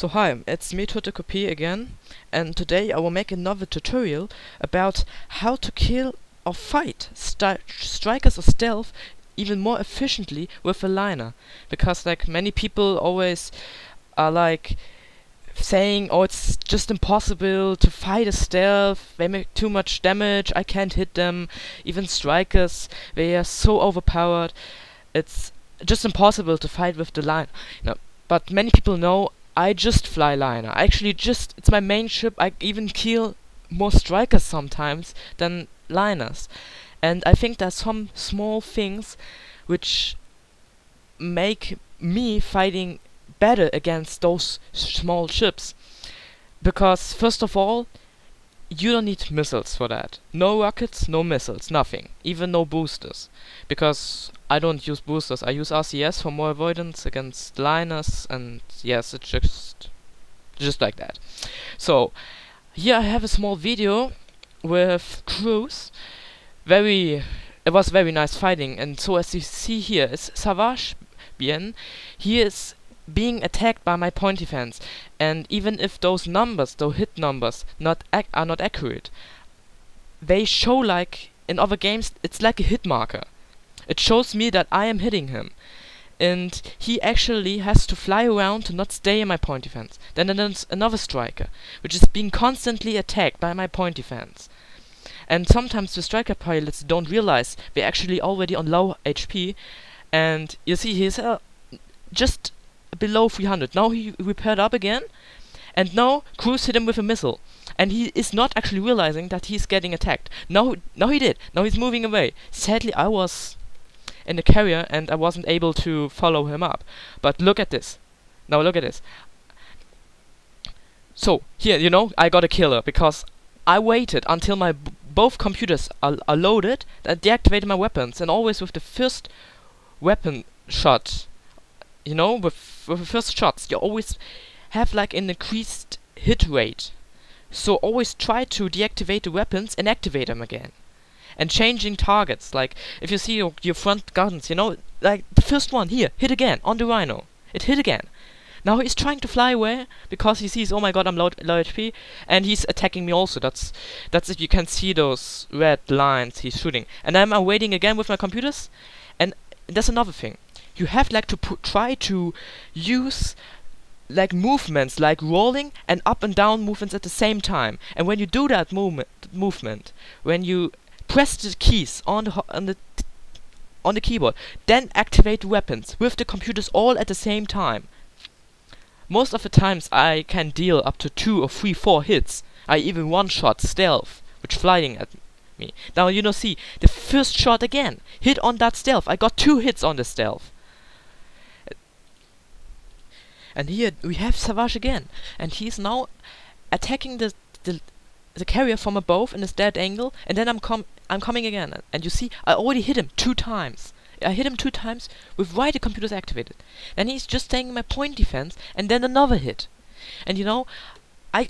So hi, it's me ToteKopie again, and today I will make another tutorial about how to kill or fight strikers or stealth even more efficiently with a liner. Because like many people always are like saying, oh, it's just impossible to fight a stealth, they make too much damage, I can't hit them, even strikers, they are so overpowered, it's just impossible to fight with the liner. No, but many people know I just fly liner. I actually just, it's my main ship. I even kill more strikers sometimes than liners. And I think there's some small things which make me fighting better against those small ships. Because first of all, you don't need missiles for that. No rockets, no missiles, nothing. Even no boosters. Because I don't use boosters, I use RCS for more avoidance against liners, and yes, it's just like that. So, here I have a small video with crews. It was very nice fighting, and so as you see here is Savas Bien. He is being attacked by my point defense, and even if those numbers, those hit numbers, are not accurate, they show, like in other games, it's like a hit marker. It shows me that I am hitting him, and he actually has to fly around to not stay in my point defense. Then there's another striker, which is being constantly attacked by my point defense. And sometimes the striker pilots don't realize they're actually already on low HP, and you see he's just below 300. Now he repaired up again, and now crews hit him with a missile. And he is not actually realizing that he's getting attacked. Now he did. Now he's moving away. Sadly, I was in the carrier and I wasn't able to follow him up. But look at this. Now look at this. So, here, you know, I got a killer because I waited until my both computers are loaded, I deactivated my weapons, and always with the first weapon shot, you know, with the first shots, you always have like an increased hit rate. So always try to deactivate the weapons and activate them again. And changing targets, like if you see your front guns, you know, like the first one here, hit again, on the rhino. It hit again. Now he's trying to fly away because he sees, oh my god, I'm low HP, and he's attacking me also. That's if you can see those red lines he's shooting. And I'm waiting again with my computers, and that's another thing. You have like to try to use like movements, like rolling and up and down movements at the same time. And when you do that movement, when you press the keys on the keyboard, then activate weapons with the computers all at the same time. Most of the times I can deal up to 2 or 3, 4 hits. I even one-shot stealth, which flying at me. Now you know, see the first shot again, hit on that stealth. I got 2 hits on the stealth. And here we have Savas again, and he's now attacking the carrier from above in a dead angle, and then I'm coming again, and you see I already hit him 2 times. I hit him 2 times with why the computer's activated. Then he's just staying in my point defense, and then another hit. And you know, I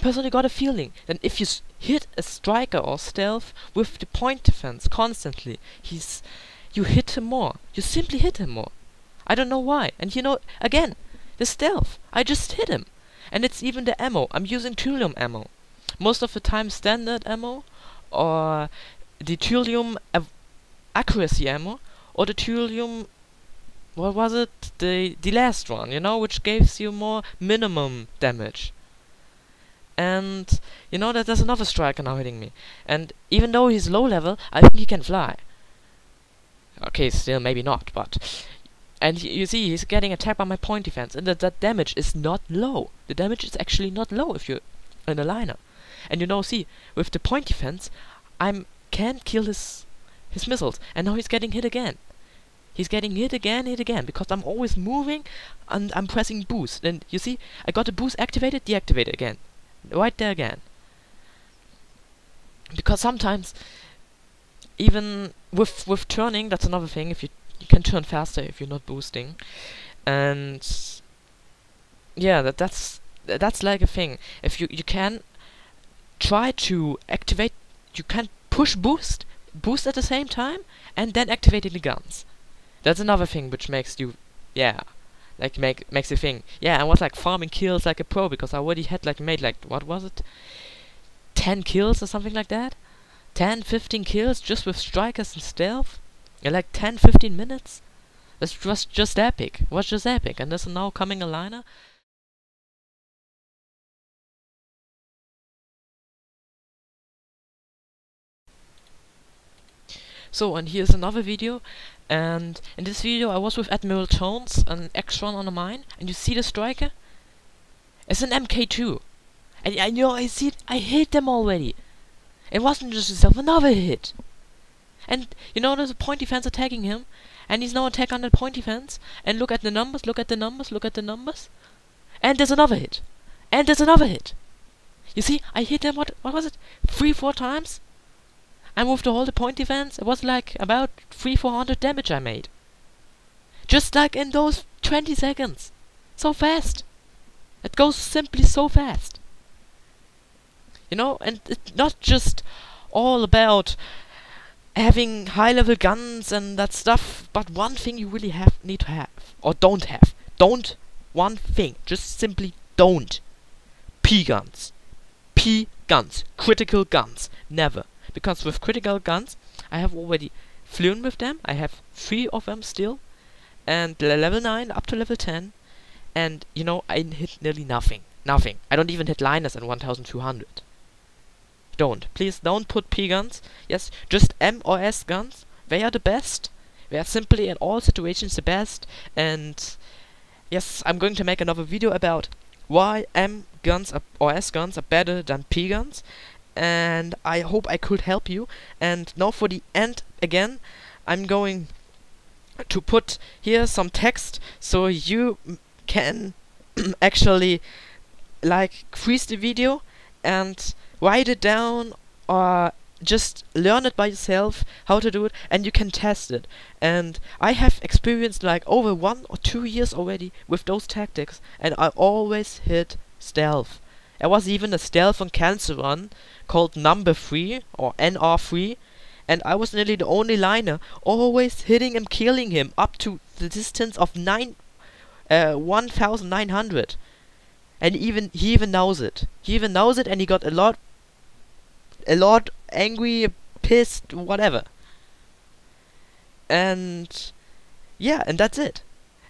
personally got a feeling that if you hit a striker or stealth with the point defense constantly, you hit him more. You simply hit him more. I don't know why. And you know, again, the stealth, I just hit him. And it's even the ammo. I'm using Thulium ammo. Most of the time standard ammo, or the Thulium accuracy ammo, or the Thulium, what was it, the last one, you know, which gives you more minimum damage. And you know that there's another striker now hitting me, and even though he's low level, I think he can fly. Okay, still maybe not, but and you see he's getting attacked by my point defense, and that damage is not low. The damage is actually not low if you're in a liner. And you know, see, with the point defense, I can't kill his missiles. And now he's getting hit again. He's getting hit again, because I'm always moving and I'm pressing boost. And you see, I got the boost activated, deactivated again. Right there again. Because sometimes, even with turning, that's another thing, if you can turn faster if you're not boosting. And yeah, that's like a thing. If you can try to activate, you can push boost at the same time, and then activating the guns. That's another thing which makes you, yeah, like makes you think. Yeah, I was like farming kills like a pro because I already had like made like, what was it, 10 kills or something like that, 10-15 kills just with strikers and stealth in like 10-15 minutes. It was just epic. It was just epic. And this is now coming a liner. So, and here's another video. And in this video I was with Admiral Jones, an X1 on a mine. And you see the striker? It's an MK2. And I know, I see it, I hit them already. It wasn't just itself, another hit. And you know, there's a point defense attacking him. And he's now attack on the point defense. And look at the numbers, look at the numbers, look at the numbers. And there's another hit. And there's another hit. You see, I hit them, what was it? 3-4 times? I moved all the point defense. It was like about 300-400 damage I made. Just like in those 20 seconds. So fast. It goes simply so fast. You know, and it's not just all about having high-level guns and that stuff, but one thing you really need to have, or don't have. Don't, one thing, just simply don't. P-guns. P-guns. Critical guns. Never. Because with critical guns, I have already flown with them, I have 3 of them still, and level 9 up to level 10, and you know, I hit nearly nothing. Nothing. I don't even hit Liners in 1200. Don't. Please don't put P-guns. Yes, just M or S guns. They are the best. They are simply in all situations the best. And yes, I'm going to make another video about why M guns or S guns are better than P guns. And I hope I could help you. And now for the end again, I'm going to put here some text so you can actually like freeze the video and write it down, or just learn it by yourself how to do it, and you can test it. And I have experienced like over 1 or 2 years already with those tactics, and I always hit stealth. There was even a stealth on cancer run called number 3 or NR3, and I was nearly the only liner always hitting and killing him up to the distance of 1900. And he even knows it. He even knows it, and he got a lot angry, pissed, whatever. And yeah, and that's it.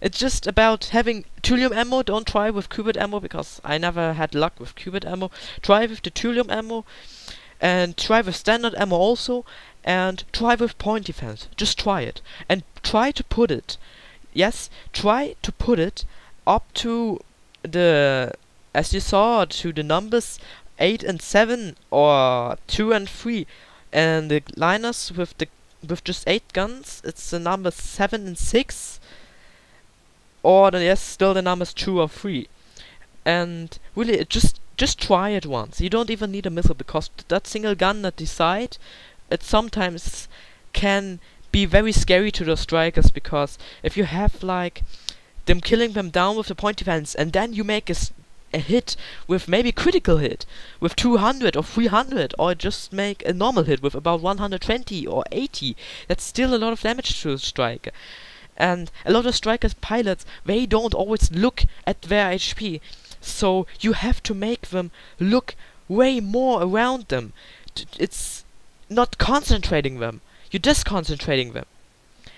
It's just about having Thulium ammo. Don't try with Cubit ammo, because I never had luck with Cubit ammo. Try with the Thulium ammo, and try with standard ammo also, and try with point defense. Just try it, and try to put it. Yes, try to put it up to the, as you saw, to the numbers 8 and 7 or 2 and 3, and the liners with just 8 guns, it's the number 7 and 6, or the, yes, still the numbers 2 or 3. And really, it just try it once. You don't even need a missile, because that single gun that decide, it sometimes can be very scary to the strikers, because if you have like them killing them down with the point defense, and then you make a hit with maybe critical hit with 200 or 300, or just make a normal hit with about 120 or 80, that's still a lot of damage to a striker. And a lot of strikers, pilots, they don't always look at their HP, so you have to make them look way more around them. It's not concentrating them, you're just concentrating them.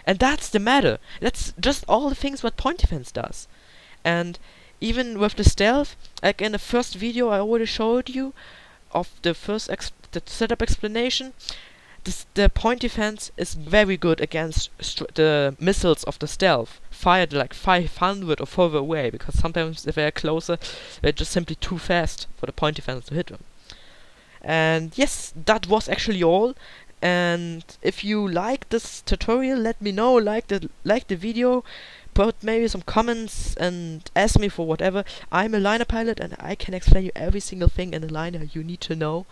And that's the matter. That's just all the things what point defense does. And even with the stealth, like in the first video I already showed you, of the first setup explanation, the point defense is very good against the missiles of the stealth, fired like 500 or further away, because sometimes if they are closer, they're just simply too fast for the point defense to hit them. And yes, that was actually all. And if you like this tutorial, let me know, like the video, put maybe some comments and ask me for whatever. I'm a liner pilot, and I can explain you every single thing in a liner you need to know.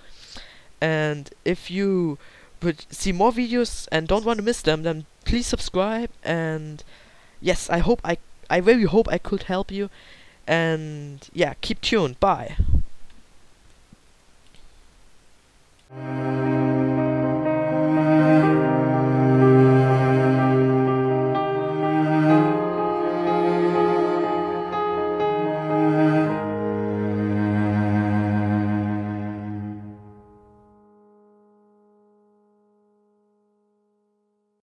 And if you would see more videos and don't want to miss them, then please subscribe. And yes, I really hope I could help you. And yeah, keep tuned. Bye.